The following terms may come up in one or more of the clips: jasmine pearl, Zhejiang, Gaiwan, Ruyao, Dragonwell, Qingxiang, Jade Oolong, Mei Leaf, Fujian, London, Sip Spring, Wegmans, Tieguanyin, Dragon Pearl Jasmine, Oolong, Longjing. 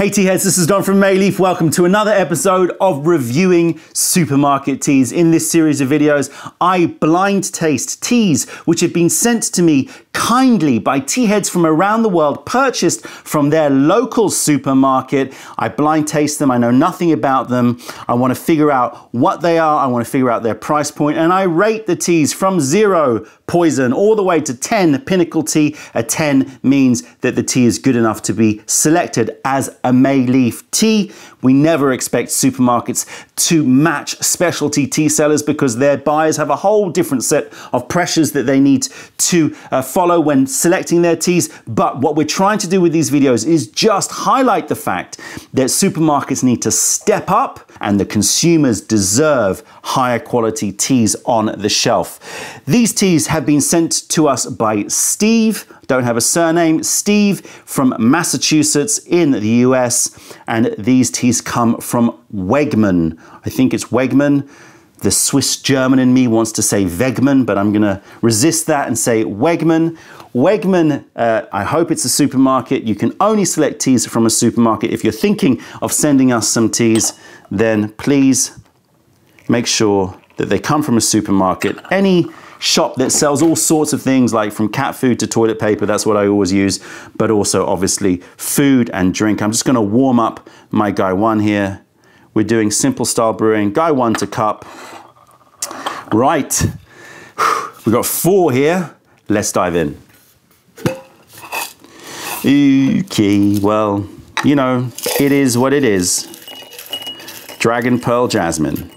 Hey tea heads, this is Don from Mei Leaf. Welcome to another episode of reviewing supermarket teas. In this series of videos, I blind taste teas which have been sent to me kindly by tea heads from around the world, purchased from their local supermarket. I blind taste them, I know nothing about them. I want to figure out what they are, I want to figure out their price point, and I rate the teas from 0 poison all the way to 10 pinnacle tea. A 10 means that the tea is good enough to be selected as a Mei Leaf tea. We never expect supermarkets to match specialty tea sellers because their buyers have a whole different set of pressures that they need to follow when selecting their teas. But what we're trying to do with these videos is just highlight the fact that supermarkets need to step up and the consumers deserve higher quality teas on the shelf. These teas have been sent to us by Steve, don't have a surname, Steve from Massachusetts in the US, and these teas come from Wegmans. I think it's Wegmans. The Swiss German in me wants to say Wegmans, but I'm gonna resist that and say Wegmans. Wegmans, I hope it's a supermarket. You can only select teas from a supermarket. If you're thinking of sending us some teas, then please make sure that they come from a supermarket. Any shop that sells all sorts of things, like from cat food to toilet paper, that's what I always use, but also obviously food and drink. I'm just gonna warm up my Gaiwan here. We're doing simple style brewing, Gaiwan to cup. Right, we've got 4 here. Let's dive in. Okay, well, you know, it is what it is. Dragon Pearl Jasmine.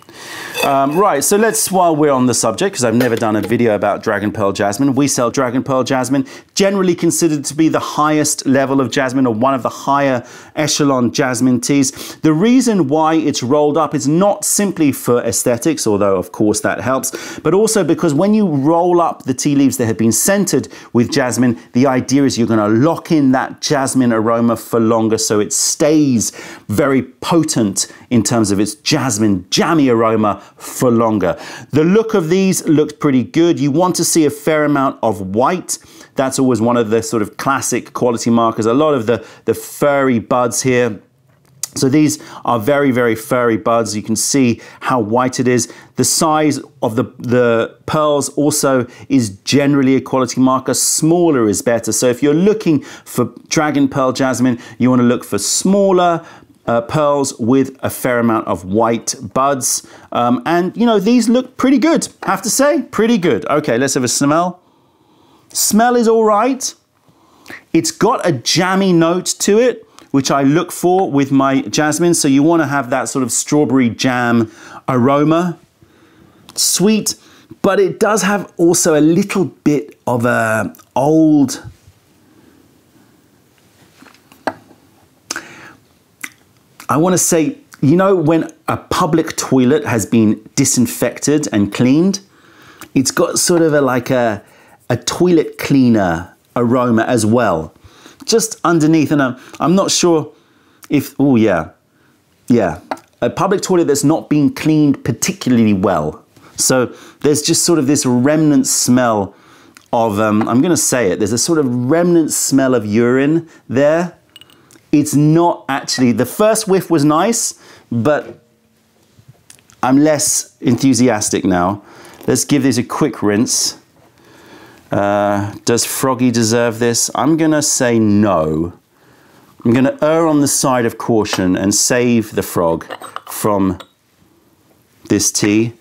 Right, so let's, while we're on the subject, because I've never done a video about Dragon Pearl Jasmine, we sell Dragon Pearl Jasmine, generally considered to be the highest level of jasmine, or one of the higher echelon jasmine teas. The reason why it's rolled up is not simply for aesthetics, although of course that helps, but also because when you roll up the tea leaves that have been scented with jasmine, the idea is you're going to lock in that jasmine aroma for longer, so it stays very potent in terms of its jasmine jammy aroma for longer. The look of these looked pretty good. You want to see a fair amount of white. That's always one of the sort of classic quality markers. A lot of the furry buds here. So these are very, very furry buds. You can see how white it is. The size of the pearls also is generally a quality marker. Smaller is better. So if you're looking for Dragon Pearl Jasmine, you want to look for smaller pearls with a fair amount of white buds. And you know, these look pretty good, I have to say, pretty good. Okay, let's have a smell. Smell is all right. It's got a jammy note to it, which I look for with my jasmine. So you want to have that sort of strawberry jam aroma. Sweet, but it does have also a little bit of a old, I want to say, you know, when a public toilet has been disinfected and cleaned, it's got sort of like a toilet cleaner aroma as well, just underneath. And I'm not sure if, oh yeah, yeah, a public toilet that's not been cleaned particularly well. So there's just sort of this remnant smell of, I'm going to say it, there's a sort of remnant smell of urine there. It's not actually, the first whiff was nice, but I'm less enthusiastic now. Let's give this a quick rinse. Does Froggy deserve this? I'm gonna say no. I'm gonna err on the side of caution and save the frog from this tea.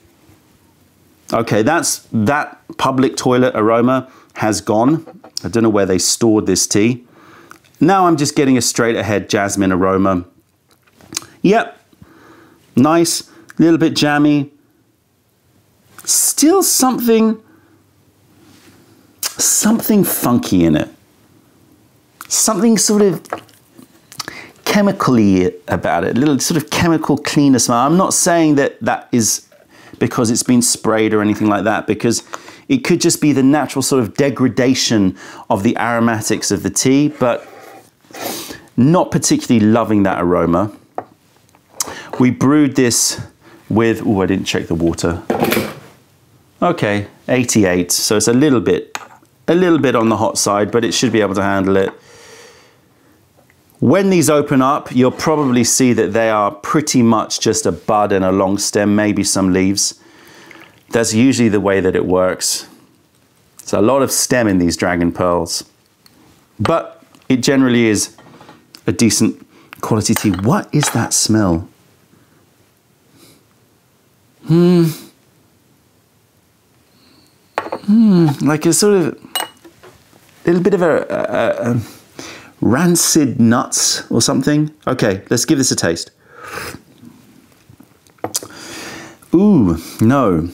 Okay, that public toilet aroma has gone. I don't know where they stored this tea. Now I'm just getting a straight ahead jasmine aroma. Yep, nice, little bit jammy. Still something funky in it. Something sort of chemical-y about it, a little sort of chemical cleaner smell. I'm not saying that is because it's been sprayed or anything like that, because it could just be the natural sort of degradation of the aromatics of the tea, but not particularly loving that aroma. We brewed this with, oh, I didn't check the water. Okay, 88, so it's a little bit on the hot side, but it should be able to handle it. When these open up, you'll probably see that they are pretty much just a bud and a long stem, maybe some leaves. That's usually the way that it works. So a lot of stem in these dragon pearls, but it generally is a decent quality tea. What is that smell? Like a sort of little bit of a rancid nuts or something. Okay, let's give this a taste. Ooh, no,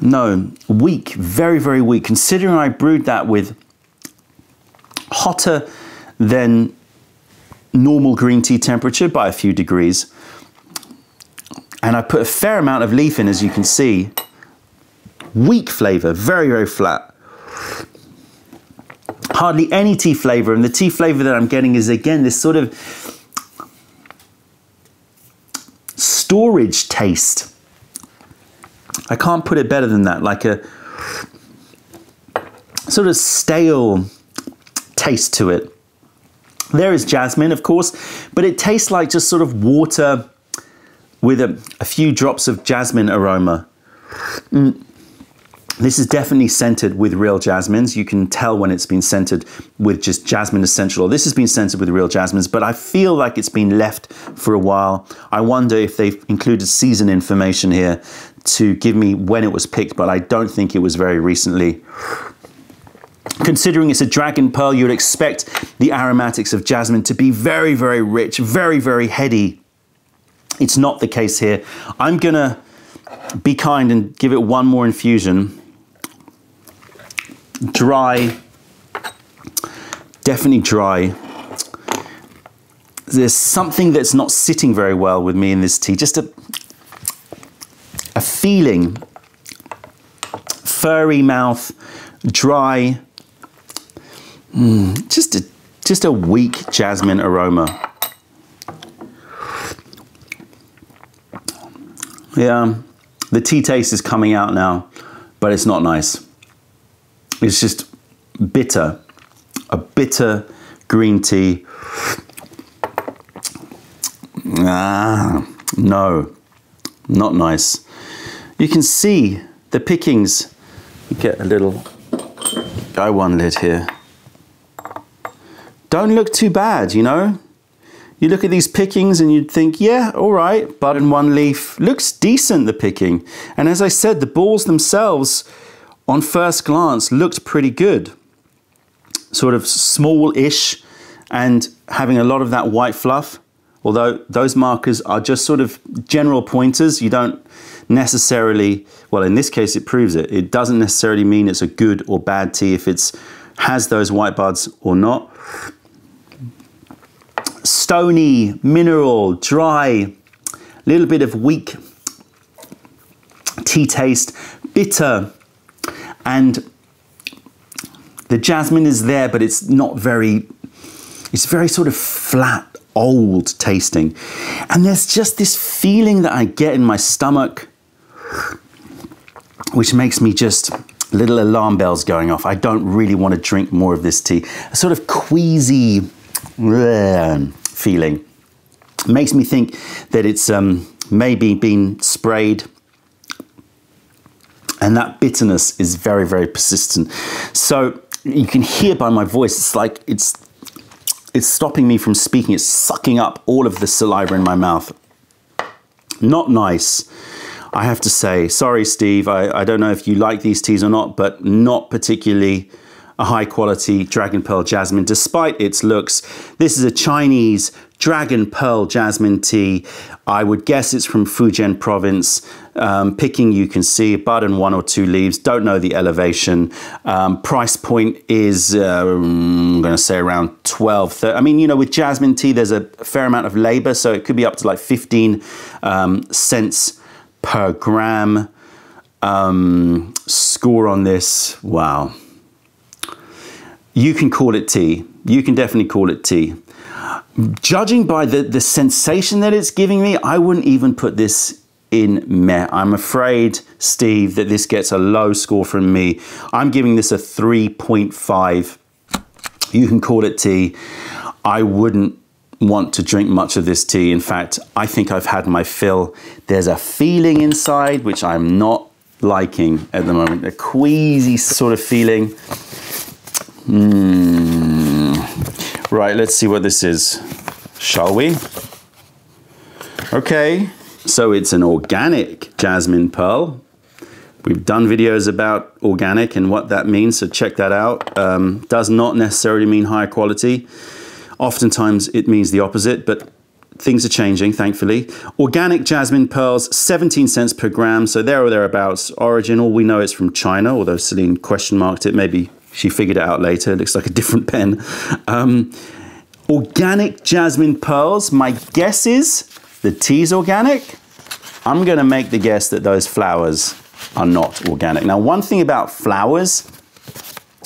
no, weak, very, very weak. Considering I brewed that with hotter than normal green tea temperature by a few degrees, and I put a fair amount of leaf in, as you can see. Weak flavor, very, very flat. Hardly any tea flavor, and the tea flavor that I'm getting is again this sort of storage taste. I can't put it better than that, like a sort of stale taste to it. There is jasmine, of course, but it tastes like just sort of water with a few drops of jasmine aroma. This is definitely scented with real jasmines. You can tell when it's been scented with just jasmine essential. This has been scented with real jasmines, but I feel like it's been left for a while. I wonder if they've included season information here to give me when it was picked, but I don't think it was very recently. Considering it's a dragon pearl, you would expect the aromatics of jasmine to be very, very rich, very, very heady. It's not the case here. I'm gonna be kind and give it one more infusion. Dry, definitely dry. There's something that's not sitting very well with me in this tea, just a feeling. Furry mouth, dry, just a weak jasmine aroma. Yeah, the tea taste is coming out now, but it's not nice. It's just bitter, a bitter green tea. Ah, no, not nice. You can see the pickings. You get a little Gaiwan lid here. Don't look too bad, you know? You look at these pickings and you'd think, yeah, all right, bud and one leaf. Looks decent, the picking. And as I said, the balls themselves, on first glance, looked pretty good. Sort of small-ish and having a lot of that white fluff. Although those markers are just sort of general pointers. You don't necessarily, well, in this case, it proves it. It doesn't necessarily mean it's a good or bad tea if it has those white buds or not. Stony, mineral, dry, little bit of weak tea taste, bitter, and the jasmine is there, but it's not very, it's very sort of flat, old tasting. And there's just this feeling that I get in my stomach, which makes me just little alarm bells going off. I don't really want to drink more of this tea. A sort of queasy feeling. Makes me think that it's maybe been sprayed, and that bitterness is very, very persistent. So you can hear by my voice, it's like it's stopping me from speaking. It's sucking up all of the saliva in my mouth. Not nice, I have to say. Sorry, Steve, I don't know if you like these teas or not, but not particularly a high quality Dragon Pearl Jasmine, despite its looks. This is a Chinese Dragon Pearl Jasmine tea. I would guess it's from Fujian province. Picking, you can see, bud and one or two leaves. Don't know the elevation. Price point is, I'm gonna say around 12, 30. I mean, you know, with jasmine tea, there's a fair amount of labor, so it could be up to like 15 cents per gram. Score on this, wow. You can call it tea. You can definitely call it tea. Judging by the sensation that it's giving me, I wouldn't even put this in meh. I'm afraid, Steve, that this gets a low score from me. I'm giving this a 3.5. You can call it tea. I wouldn't want to drink much of this tea. In fact, I think I've had my fill. There's a feeling inside which I'm not liking at the moment, a queasy sort of feeling. Right, let's see what this is, shall we? Okay, so it's an organic jasmine pearl. We've done videos about organic and what that means, so check that out. Does not necessarily mean higher quality. Oftentimes it means the opposite, but things are changing, thankfully. Organic jasmine pearls, 17 cents per gram, so there or thereabouts. Origin, all we know is from China, although Celine question marked it. Maybe she figured it out later. It looks like a different pen. Organic jasmine pearls, my guess is the tea's organic. I'm gonna make the guess that those flowers are not organic. Now, one thing about flowers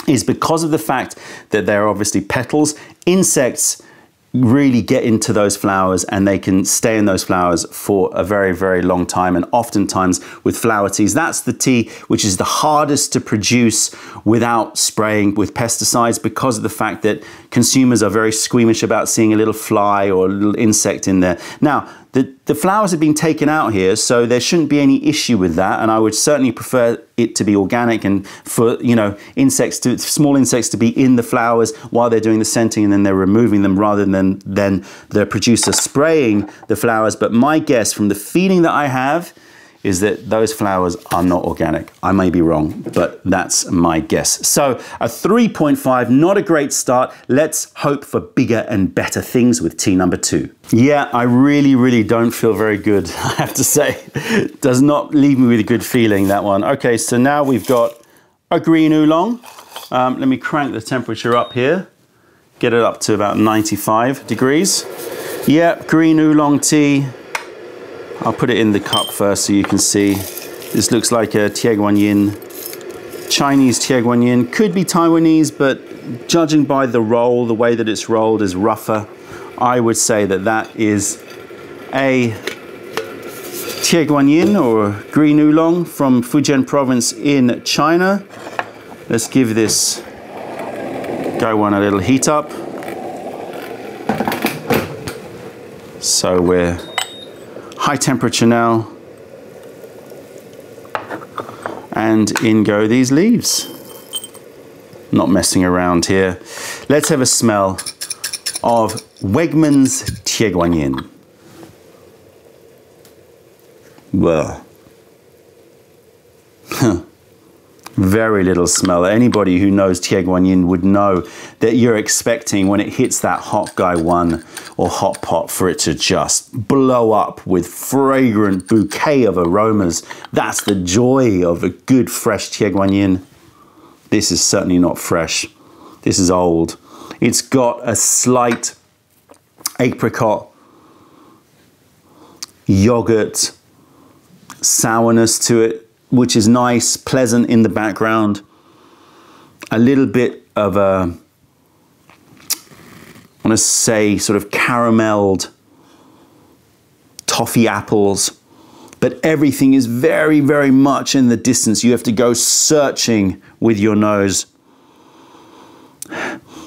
is because of the fact that they're obviously petals, insects really get into those flowers and they can stay in those flowers for a very, very long time. And oftentimes with flower teas, that's the tea which is the hardest to produce without spraying with pesticides, because of the fact that consumers are very squeamish about seeing a little fly or a little insect in there. Now, the flowers have been taken out here, so there shouldn't be any issue with that, and I would certainly prefer it to be organic and for, you know, insects to, small insects to be in the flowers while they're doing the scenting and then they're removing them, rather than the producer spraying the flowers. But my guess from the feeling that I have is that those flowers are not organic. I may be wrong, but that's my guess. So a 3.5, not a great start. Let's hope for bigger and better things with tea number 2. Yeah, I really, really don't feel very good, I have to say. Does not leave me with a good feeling, that one. Okay, so now we've got a green oolong. Let me crank the temperature up here. Get it up to about 95 degrees. Yeah, green oolong tea. I'll put it in the cup first so you can see. This looks like a Tieguanyin, Chinese Tieguanyin. Could be Taiwanese, but judging by the roll, the way that it's rolled is rougher. I would say that that is a Tieguanyin or green oolong from Fujian province in China. Let's give this Gaiwan a little heat up. So we're high temperature now, and in go these leaves. Not messing around here. Let's have a smell of Wegmans Tieguanyin. Well, very little smell. Anybody who knows Tieguanyin would know that you're expecting, when it hits that hot Gaiwan or hot pot, for it to just blow up with fragrant bouquet of aromas. That's the joy of a good fresh Tieguanyin. This is certainly not fresh. This is old. It's got a slight apricot, yogurt, sourness to it, which is nice, pleasant in the background. A little bit of a, I want to say, sort of carameled toffee apples, but everything is very, very much in the distance. You have to go searching with your nose.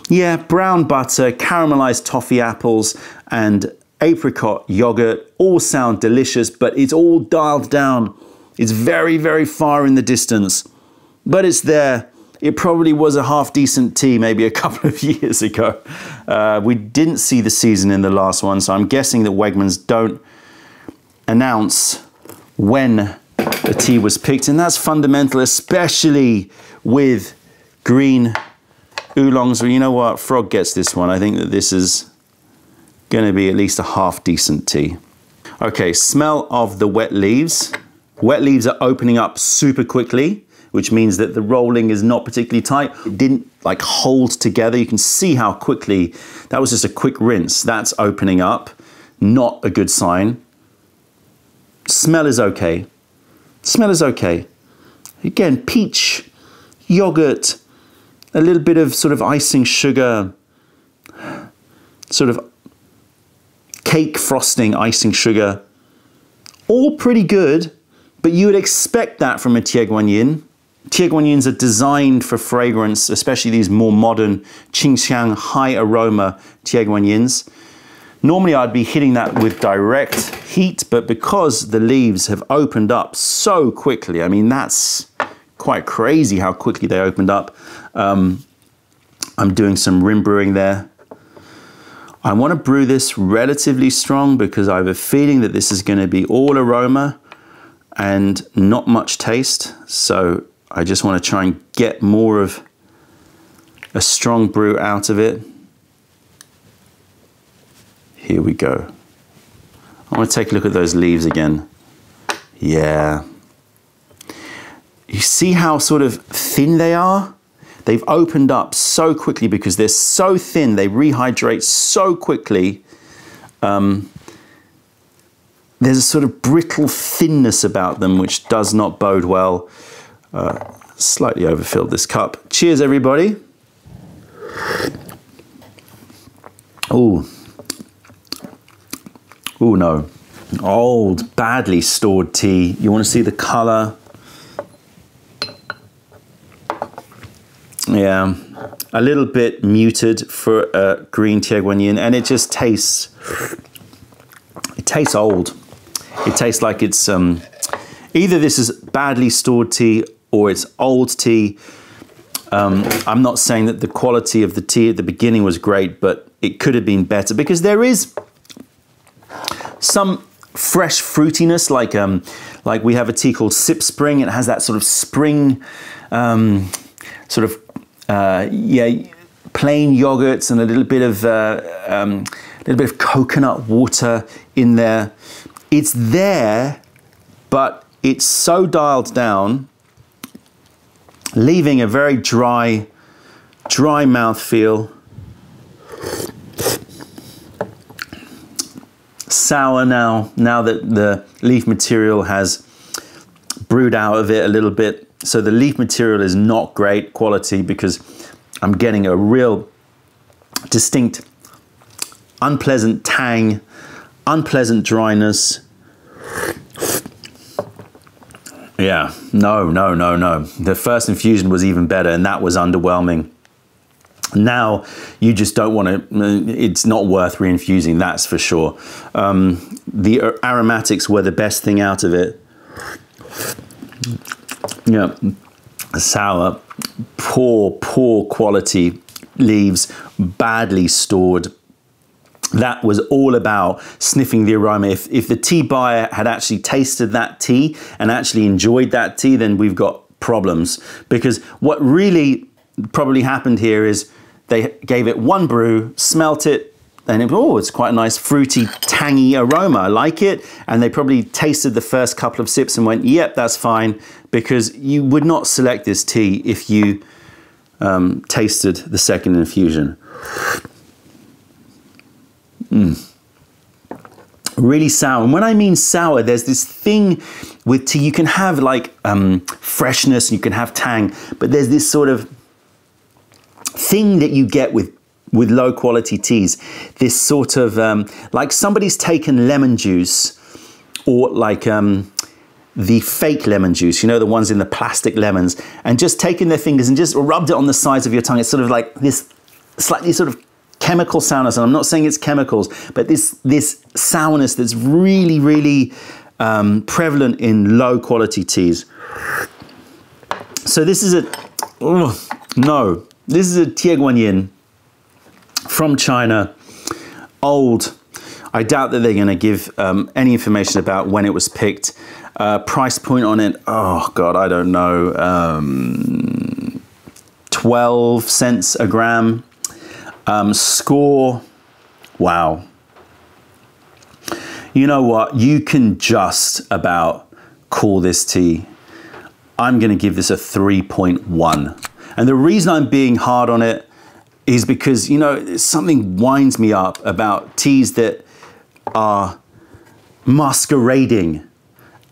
Yeah, brown butter, caramelized toffee apples, and apricot yogurt all sound delicious, but it's all dialed down. It's very, very far in the distance, but it's there. It probably was a half decent tea maybe a couple of years ago. We didn't see the season in the last one, so I'm guessing that Wegmans don't announce when the tea was picked, and that's fundamental, especially with green oolongs. Well, you know what? Frog gets this one. I think that this is gonna be at least a half decent tea. Okay, smell of the wet leaves. Wet leaves are opening up super quickly, which means that the rolling is not particularly tight. It didn't like hold together. You can see how quickly, that was just a quick rinse. That's opening up, not a good sign. Smell is okay. Smell is okay. Again, peach, yogurt, a little bit of sort of icing sugar, sort of cake frosting, icing sugar, all pretty good. But you would expect that from a Tieguanyin. Tieguanyins are designed for fragrance, especially these more modern Qingxiang high aroma Tieguanyins. Normally I'd be hitting that with direct heat, but because the leaves have opened up so quickly, I mean, that's quite crazy how quickly they opened up. I'm doing some rim brewing there. I want to brew this relatively strong because I have a feeling that this is going to be all aroma and not much taste. So I just want to try and get more of a strong brew out of it. Here we go. I want to take a look at those leaves again. Yeah. You see how sort of thin they are? They've opened up so quickly because they're so thin. They rehydrate so quickly. There's a sort of brittle thinness about them, which does not bode well. Slightly overfilled this cup. Cheers, everybody. Ooh. Ooh, no. Old, badly stored tea. You want to see the color? Yeah, a little bit muted for green Tieguanyin, and it just tastes, it tastes old. It tastes like it's, either this is badly stored tea or it's old tea. I'm not saying that the quality of the tea at the beginning was great, but it could have been better because there is some fresh fruitiness, like we have a tea called Sip Spring. It has that sort of spring, sort of, yeah, plain yogurts and a little bit of coconut water in there. It's there, but it's so dialed down, leaving a very dry mouthfeel. Sour now that the leaf material has brewed out of it a little bit. So the leaf material is not great quality because I'm getting a real distinct, unpleasant tang, unpleasant dryness. Yeah, no. The first infusion was even better and that was underwhelming. Now you just don't want to, it's not worth reinfusing, that's for sure. The aromatics were the best thing out of it. Yeah, sour, poor quality leaves, badly stored. That was all about sniffing the aroma. If the tea buyer had actually tasted that tea and actually enjoyed that tea, then we've got problems. Because what really probably happened here is they gave it one brew, smelt it, and it, oh, it's quite a nice fruity, tangy aroma. I like it. And they probably tasted the first couple of sips and went, yep, that's fine. Because you would not select this tea if you tasted the second infusion. Really sour. And when I mean sour, there's this thing with tea. You can have like freshness, and you can have tang, but there's this sort of thing that you get with low quality teas. This sort of, like somebody's taken lemon juice or like the fake lemon juice, you know, the ones in the plastic lemons, and just taken their fingers and just rubbed it on the sides of your tongue. It's sort of like this slightly sort of chemical sourness. And I'm not saying it's chemicals, but this sourness that's really, really prevalent in low quality teas. So this is a, oh, no, this is a Tieguanyin from China, old. I doubt that they're going to give any information about when it was picked. Price point on it, oh God, I don't know, 12 cents a gram. Score, wow. You know what, you can just about call this tea. I'm going to give this a 3.1. And the reason I'm being hard on it is because, you know, something winds me up about teas that are masquerading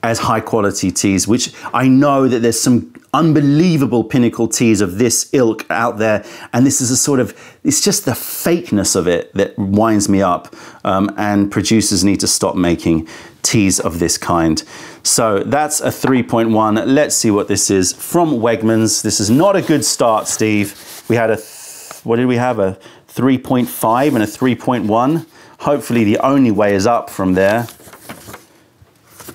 as high quality teas, which I know that there's some unbelievable pinnacle teas of this ilk out there. And this is a sort of, it's just the fakeness of it that winds me up, and producers need to stop making teas of this kind. So that's a 3.1. Let's see what this is from Wegmans. This is not a good start, Steve. We had a, what did we have? A 3.5 and a 3.1. Hopefully the only way is up from there.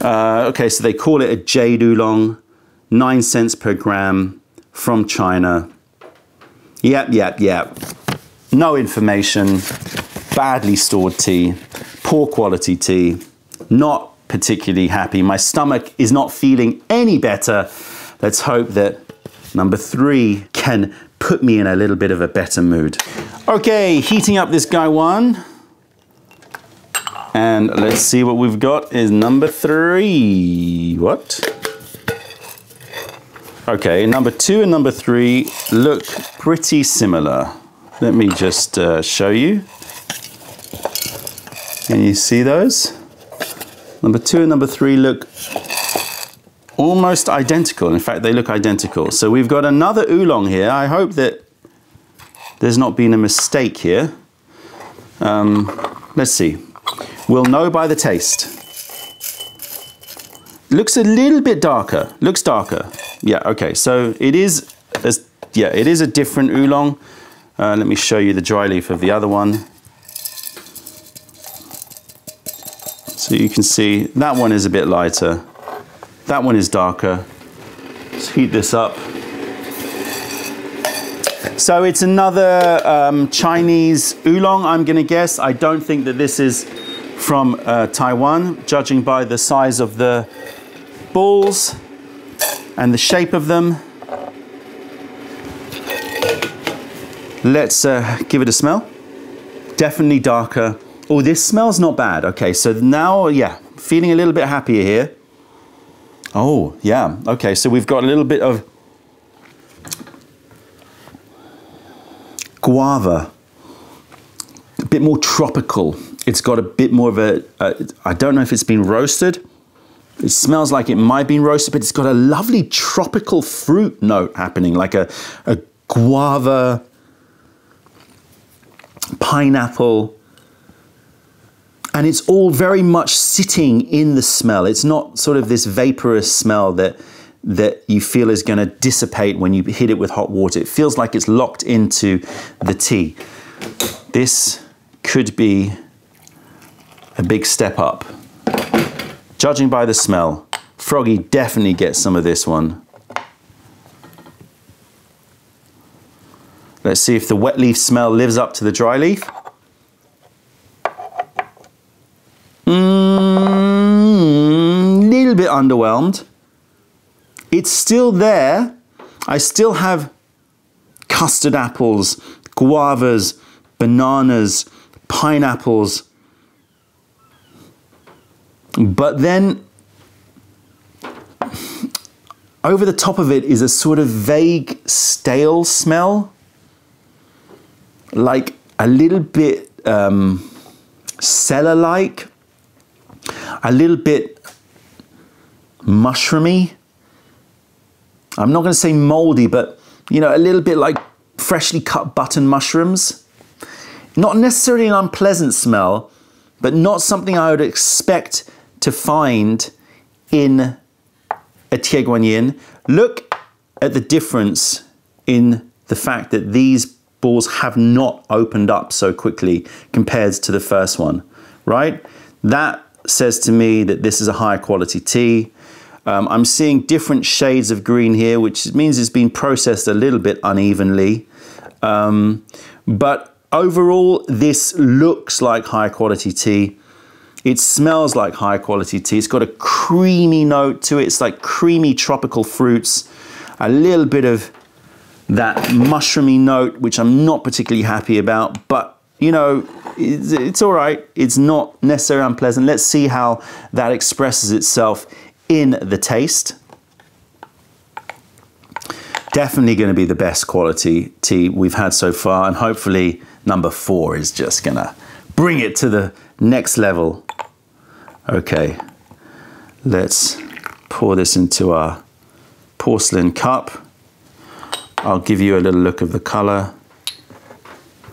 Okay, so they call it a Jade Oolong, 9 cents per gram from China. Yep. No information, badly stored tea, poor quality tea, not particularly happy. My stomach is not feeling any better. Let's hope that number three can put me in a little bit of a better mood. Okay, heating up this Gaiwan. And let's see what we've got is number three. What? Okay, number two and number three look pretty similar. Let me just show you. Can you see those? Number two and number three look almost identical. In fact, they look identical. So we've got another Oolong here. I hope that there's not been a mistake here. Let's see. We'll know by the taste. Looks a little bit darker. Looks darker. Yeah, okay. So it is, it is a different Oolong. Let me show you the dry leaf of the other one. So you can see that one is a bit lighter. That one is darker. Let's heat this up. So it's another Chinese Oolong, I'm gonna guess. I don't think that this is from Taiwan, judging by the size of the balls and the shape of them. Let's give it a smell. Definitely darker. Oh, this smells not bad. Okay, so now, yeah, feeling a little bit happier here. Oh, yeah. Okay, so we've got a little bit of guava. A bit more tropical. It's got a bit more of a, I don't know if it's been roasted. It smells like it might have been roasted, but it's got a lovely tropical fruit note happening, like a guava, pineapple. And it's all very much sitting in the smell. It's not sort of this vaporous smell that you feel is going to dissipate when you hit it with hot water. It feels like it's locked into the tea. This could be a big step up. Judging by the smell, Froggy definitely gets some of this one. Let's see if the wet leaf smell lives up to the dry leaf. Little bit underwhelmed. It's still there. I still have custard apples, guavas, bananas, pineapples. But then over the top of it is a sort of vague stale smell. Like a little bit cellar-like. A little bit mushroomy. I'm not going to say moldy, but you know, a little bit like freshly cut button mushrooms. Not necessarily an unpleasant smell, but not something I would expect to find in a Tieguanyin. Look at the difference in the fact that these balls have not opened up so quickly compared to the first one, right? That says to me that this is a higher quality tea. I'm seeing different shades of green here, which means it's been processed a little bit unevenly. But overall, this looks like high quality tea. It smells like high quality tea. It's got a creamy note to it. It's like creamy tropical fruits, a little bit of that mushroomy note, which I'm not particularly happy about, but you know, it's all right. It's not necessarily unpleasant. Let's see how that expresses itself in the taste. Definitely going to be the best quality tea we've had so far, and hopefully number four is just going to bring it to the next level. Okay, let's pour this into our porcelain cup. I'll give you a little look of the color.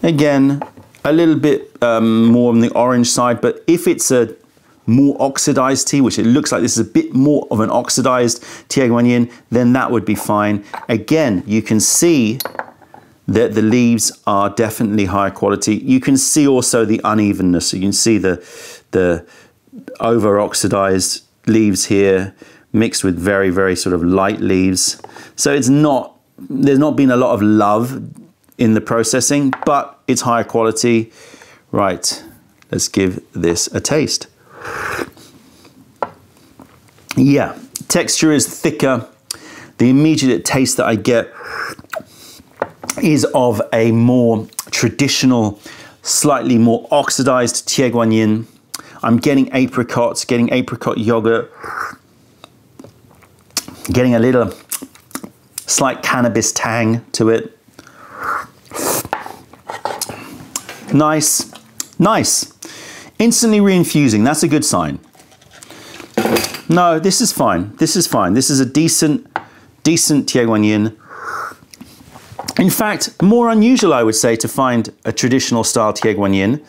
Again, a little bit more on the orange side, but if it's a more oxidized tea, which it looks like this is a bit more of an oxidized Tieguanyin, then that would be fine. Again, you can see that the leaves are definitely high quality. You can see also the unevenness. You can see the over-oxidized leaves here mixed with very, very sort of light leaves. So it's not, there's not been a lot of love in the processing, but it's high quality. Right, let's give this a taste. Yeah, texture is thicker. The immediate taste that I get is of a more traditional, slightly more oxidized Tieguanyin. I'm getting apricots, getting apricot yogurt, getting a little slight cannabis tang to it. Nice, nice. Instantly reinfusing, that's a good sign. No, this is fine, this is fine. This is a decent Tieguanyin. In fact, more unusual, I would say, to find a traditional style Tieguanyin.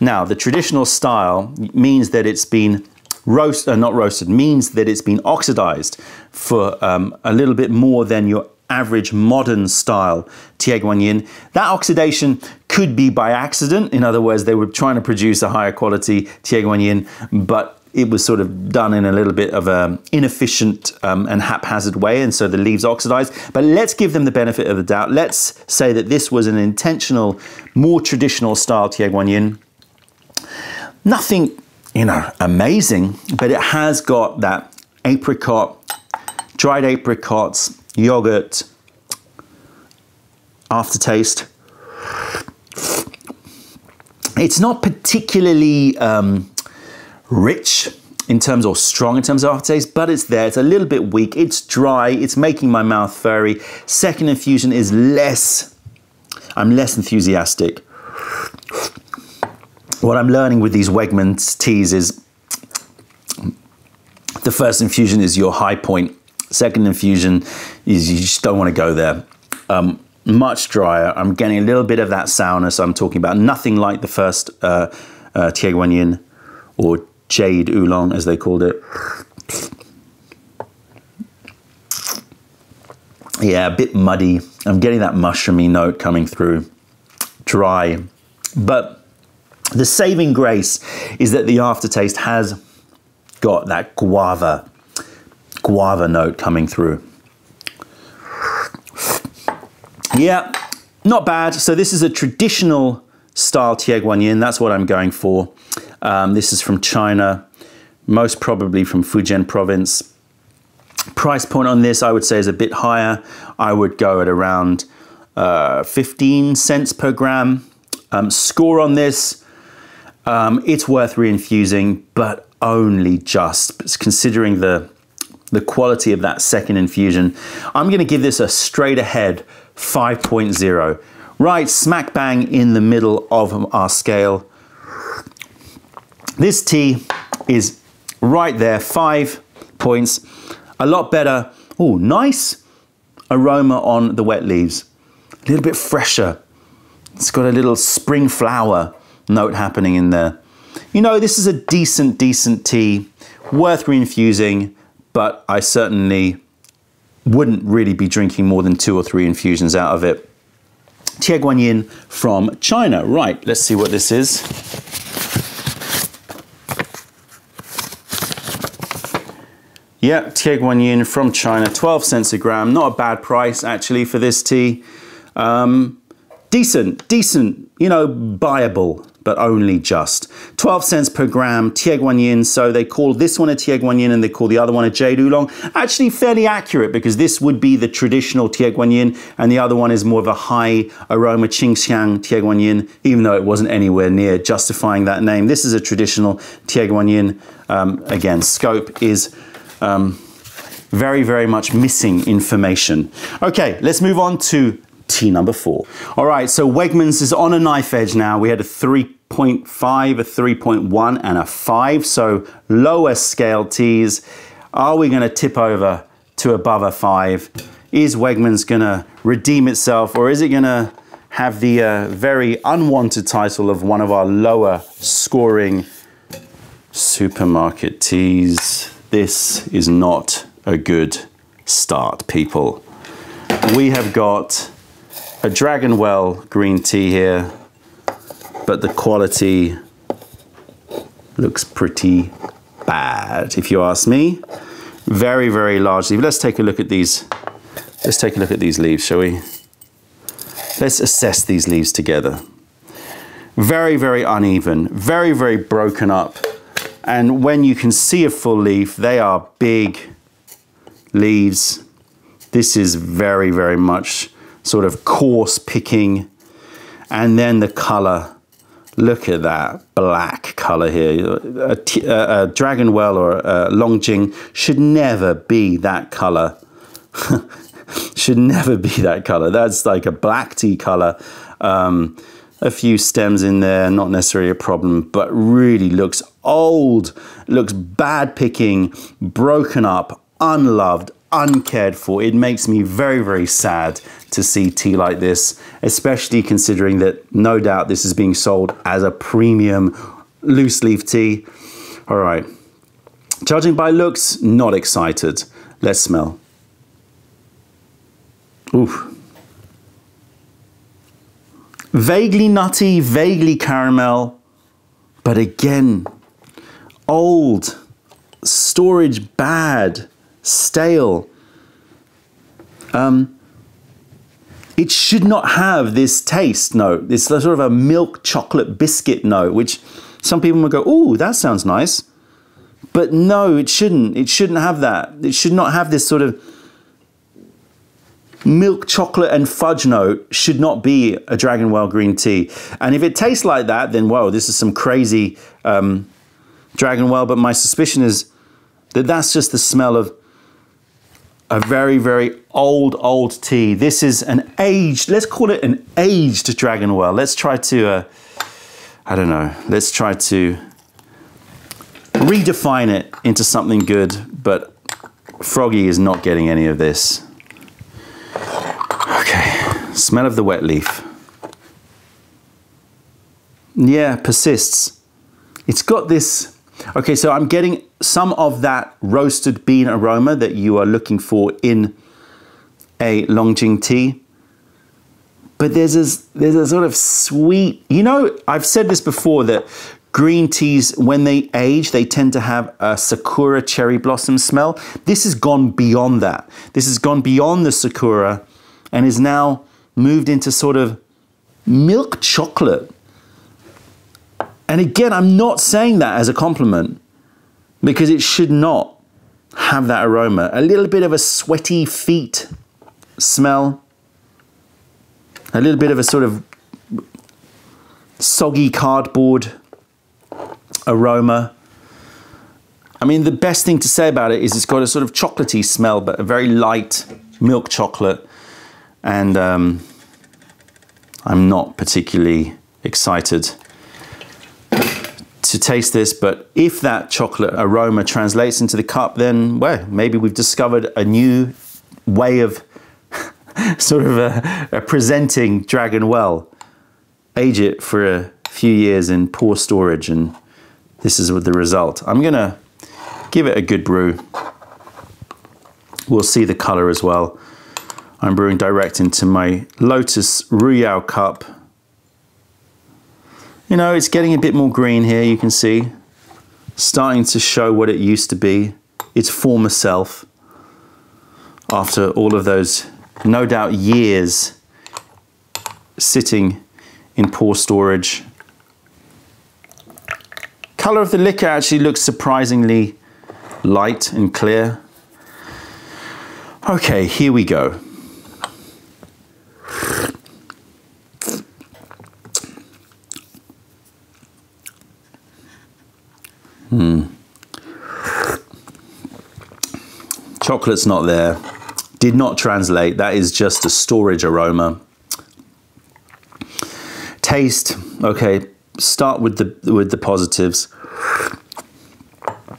Now, the traditional style means that it's been been oxidized for a little bit more than your average modern style Tieguanyin. That oxidation could be by accident. In other words, they were trying to produce a higher quality Tieguanyin, but it was sort of done in a little bit of an inefficient and haphazard way, and so the leaves oxidized. But let's give them the benefit of the doubt. Let's say that this was an intentional, more traditional style Tieguanyin. Nothing, you know, amazing, but it has got that apricot, dried apricots, yogurt, aftertaste. It's not particularly rich in terms, or strong in terms of aftertaste, but it's there. It's a little bit weak, it's dry, it's making my mouth furry. Second infusion is less, I'm less enthusiastic. What I'm learning with these Wegmans teas is the first infusion is your high point. Second infusion is you just don't want to go there. Much drier, I'm getting a little bit of that sourness I'm talking about. Nothing like the first Tieguanyin, or Jade Oolong, as they called it. Yeah, a bit muddy. I'm getting that mushroomy note coming through. Dry. But the saving grace is that the aftertaste has got that guava note coming through. Yeah, not bad. So this is a traditional style Tieguanyin. That's what I'm going for. This is from China, most probably from Fujian province. Price point on this, I would say, is a bit higher. I would go at around 15 cents per gram. Score on this, it's worth reinfusing, but only just, considering the quality of that second infusion. I'm gonna give this a straight ahead 5.0. Right, smack bang in the middle of our scale. This tea is right there, 5 points. A lot better, oh, nice aroma on the wet leaves. A little bit fresher. It's got a little spring flower note happening in there. You know, this is a decent tea, worth reinfusing, but I certainly wouldn't really be drinking more than 2 or 3 infusions out of it. Tieguanyin from China. Right, let's see what this is. Yeah, Tieguanyin from China, 12 cents a gram. Not a bad price, actually, for this tea. Decent, you know, buyable, but only just. 12 cents per gram, Tieguanyin. So they call this one a Tieguanyin and they call the other one a Jade Oolong. Actually fairly accurate, because this would be the traditional Tieguanyin and the other one is more of a high aroma Qingxiang Tieguanyin, even though it wasn't anywhere near justifying that name. This is a traditional Tieguanyin. Again, scope is very, very much missing information. Okay, let's move on to tea number 4. All right, so Wegmans is on a knife edge now. We had a 3.5, a 3.1, and a 5, so lower scale teas. Are we gonna tip over to above a 5? Is Wegmans gonna redeem itself, or is it gonna have the very unwanted title of one of our lower scoring supermarket teas? This is not a good start, people. We have got a Dragonwell green tea here, but the quality looks pretty bad, if you ask me. Very, very large leaf. Let's take a look at these. Let's take a look at these leaves, shall we? Let's assess these leaves together. Very, very uneven, very, very broken up. And when you can see a full leaf, they are big leaves. This is very, very much sort of coarse picking. And then the color, look at that black color here. A Dragonwell or a Longjing should never be that color. Should never be that color. That's like a black tea color. A few stems in there, not necessarily a problem, but really looks old, looks bad picking, broken up, unloved, uncared for. It makes me very, very sad to see tea like this, especially considering that no doubt this is being sold as a premium loose leaf tea. All right, judging by looks, not excited. Let's smell. Oof. Vaguely nutty, vaguely caramel, but again, old, storage bad, stale. It should not have this taste note, this sort of a milk chocolate biscuit note, which some people will go, ooh, that sounds nice. But no, it shouldn't. It shouldn't have that. It should not have this sort of milk chocolate and fudge note. Should not be a Dragonwell green tea. And if it tastes like that, then whoa, this is some crazy Dragonwell. But my suspicion is that that's just the smell of a very, very old tea. This is an aged, let's call it an aged Dragonwell. Let's try to, I don't know, let's try to redefine it into something good. But Froggy is not getting any of this. Okay, smell of the wet leaf. Yeah, persists. It's got this, okay, so I'm getting some of that roasted bean aroma that you are looking for in a Longjing tea. But there's a sort of sweet, you know, I've said this before that green teas, when they age, they tend to have a sakura cherry blossom smell. This has gone beyond that. This has gone beyond the sakura and is now moved into sort of milk chocolate. And again, I'm not saying that as a compliment because it should not have that aroma. A little bit of a sweaty feet smell, a little bit of a sort of soggy cardboard aroma. I mean, the best thing to say about it is it's got a sort of chocolatey smell, but a very light milk chocolate. And I'm not particularly excited to taste this, but if that chocolate aroma translates into the cup, then well, maybe we've discovered a new way of sort of presenting Dragonwell. Age it for a few years in poor storage, and this is the result. I'm gonna give it a good brew. We'll see the color as well. I'm brewing direct into my Lotus Ruyao cup. You know, it's getting a bit more green here, you can see. Starting to show what it used to be, its former self. After all of those, no doubt, years sitting in poor storage. Color of the liquor actually looks surprisingly light and clear. Okay, here we go. Chocolate's not there. Did not translate. That is just a storage aroma. Taste. Okay, start with the positives.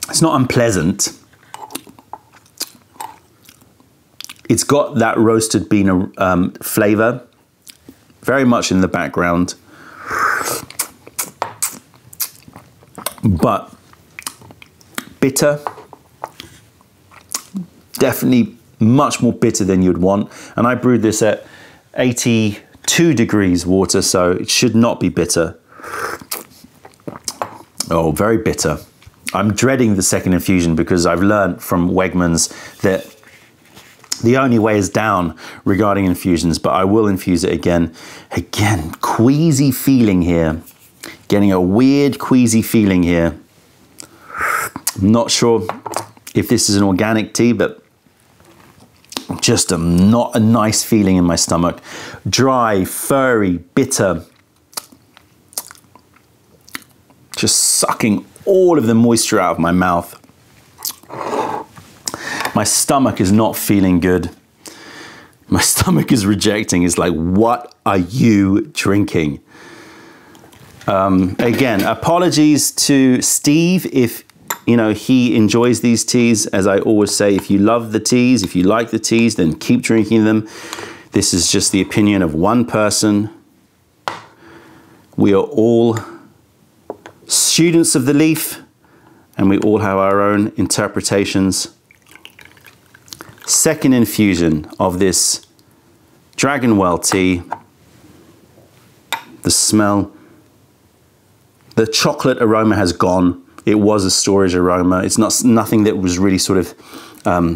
It's not unpleasant. It's got that roasted bean flavor very much in the background, but bitter. Definitely much more bitter than you'd want. And I brewed this at 80 2 degrees water, so it should not be bitter. Oh, very bitter. I'm dreading the second infusion because I've learned from Wegmans that the only way is down regarding infusions, but I will infuse it again. Again, queasy feeling here. Getting a weird queasy feeling here. I'm not sure if this is an organic tea, but just not a nice feeling in my stomach. Dry, furry, bitter. Just sucking all of the moisture out of my mouth. My stomach is not feeling good. My stomach is rejecting. It's like, what are you drinking? Again, apologies to Steve if, you know, he enjoys these teas. As I always say, if you love the teas, if you like the teas, then keep drinking them. This is just the opinion of one person. We are all students of the leaf, and we all have our own interpretations. Second infusion of this Dragonwell tea. The smell, the chocolate aroma has gone. It was a storage aroma. It's nothing that was really sort of,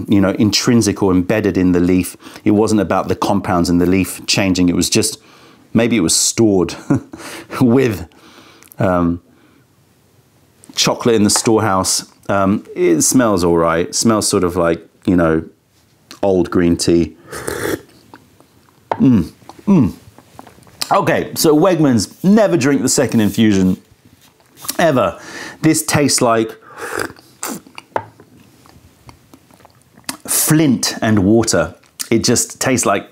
you know, intrinsic or embedded in the leaf. It wasn't about the compounds in the leaf changing. It was just, maybe it was stored with chocolate in the storehouse. It smells all right. It smells sort of like, you know, old green tea. Okay, so Wegmans, never drink the second infusion. Ever. This tastes like flint and water. It just tastes like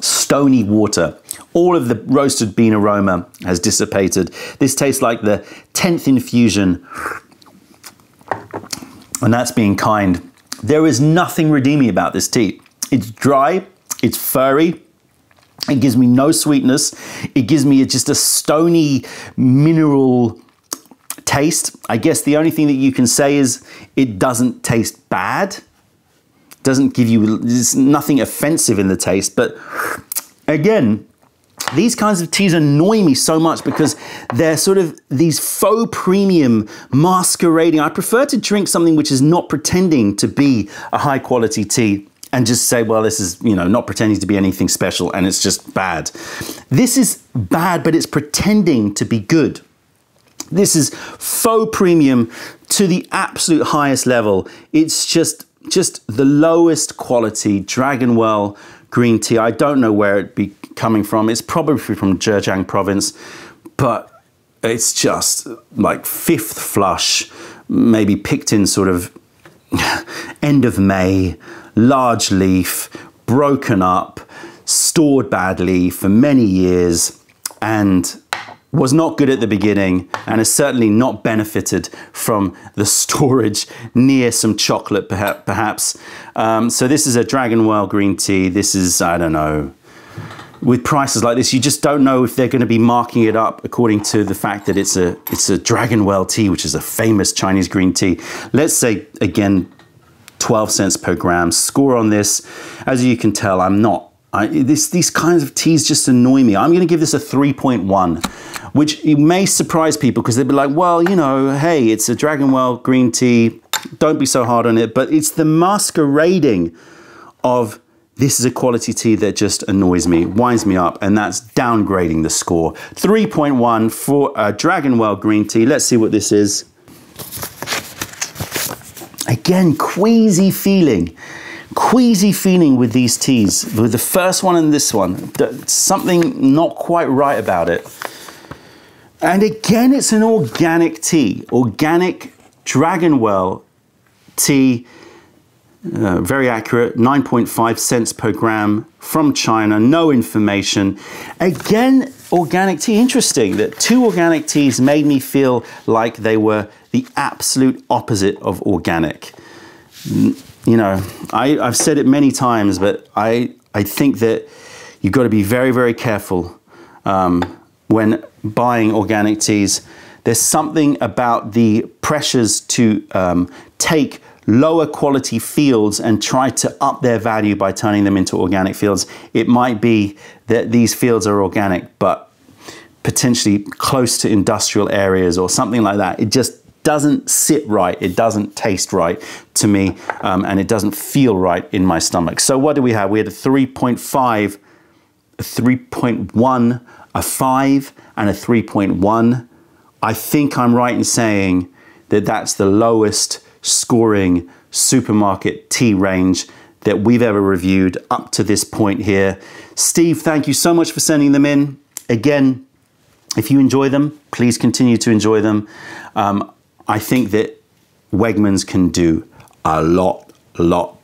stony water. All of the roasted bean aroma has dissipated. This tastes like the 10th infusion, and that's being kind. There is nothing redeeming about this tea. It's dry, it's furry, it gives me no sweetness, it gives me just a stony mineral taste. I guess the only thing that you can say is it doesn't taste bad. Doesn't give you, there's nothing offensive in the taste. But again, these kinds of teas annoy me so much because they're sort of these faux premium masquerading. I prefer to drink something which is not pretending to be a high quality tea and just say, well, this is, you know, not pretending to be anything special and it's just bad. This is bad, but it's pretending to be good. This is faux premium to the absolute highest level. It's just the lowest quality Dragonwell green tea. I don't know where it'd be coming from. It's probably from Zhejiang province, but it's just like fifth flush, maybe picked in sort of end of May, large leaf, broken up, stored badly for many years, and was not good at the beginning and has certainly not benefited from the storage near some chocolate, perhaps. So this is a Dragonwell green tea. This is, I don't know, with prices like this, you just don't know if they're going to be marking it up according to the fact that it's a Dragonwell tea, which is a famous Chinese green tea. Let's say, again, 12 cents per gram. Score on this. As you can tell, I'm not. These kinds of teas just annoy me. I'm going to give this a 3.1, which it may surprise people because they'd be like, well, you know, hey, it's a Dragonwell green tea. Don't be so hard on it. But it's the masquerading of this is a quality tea that just annoys me, winds me up, and that's downgrading the score. 3.1 for a Dragonwell green tea. Let's see what this is. Again, queasy feeling. Queasy feeling with these teas, with the first one and this one. Something not quite right about it. And again, it's an organic tea, organic Dragonwell tea, very accurate, 9.5 cents per gram from China, no information. Again, organic tea, interesting that two organic teas made me feel like they were the absolute opposite of organic. You know, I've said it many times, but I think that you've got to be very, very careful when buying organic teas. There's something about the pressures to take lower quality fields and try to up their value by turning them into organic fields. It might be that these fields are organic, but potentially close to industrial areas or something like that. It just doesn't sit right. It doesn't taste right to me, and it doesn't feel right in my stomach. So what do we have? We had a 3.5, a 3.1, a 5, and a 3.1. I think I'm right in saying that that's the lowest scoring supermarket tea range that we've ever reviewed up to this point here. Steve, thank you so much for sending them in. Again, if you enjoy them, please continue to enjoy them. I think that Wegmans can do a lot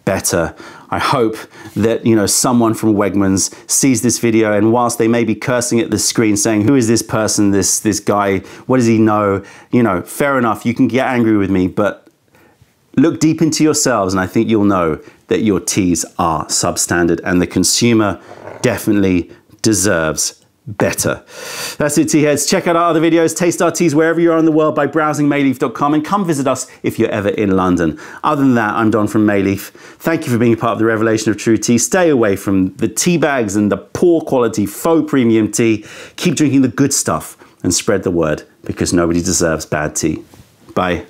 better. I hope that, you know, someone from Wegmans sees this video, and whilst they may be cursing at the screen saying, who is this person, this guy, what does he know? You know, fair enough, you can get angry with me, but look deep into yourselves and I think you'll know that your teas are substandard and the consumer definitely deserves better. That's it, tea heads. Check out our other videos, taste our teas wherever you are in the world by browsing meileaf.com, and come visit us if you're ever in London. Other than that, I'm Don from Mei Leaf. Thank you for being a part of the revelation of true tea. Stay away from the tea bags and the poor quality faux premium tea. Keep drinking the good stuff and spread the word, because nobody deserves bad tea. Bye.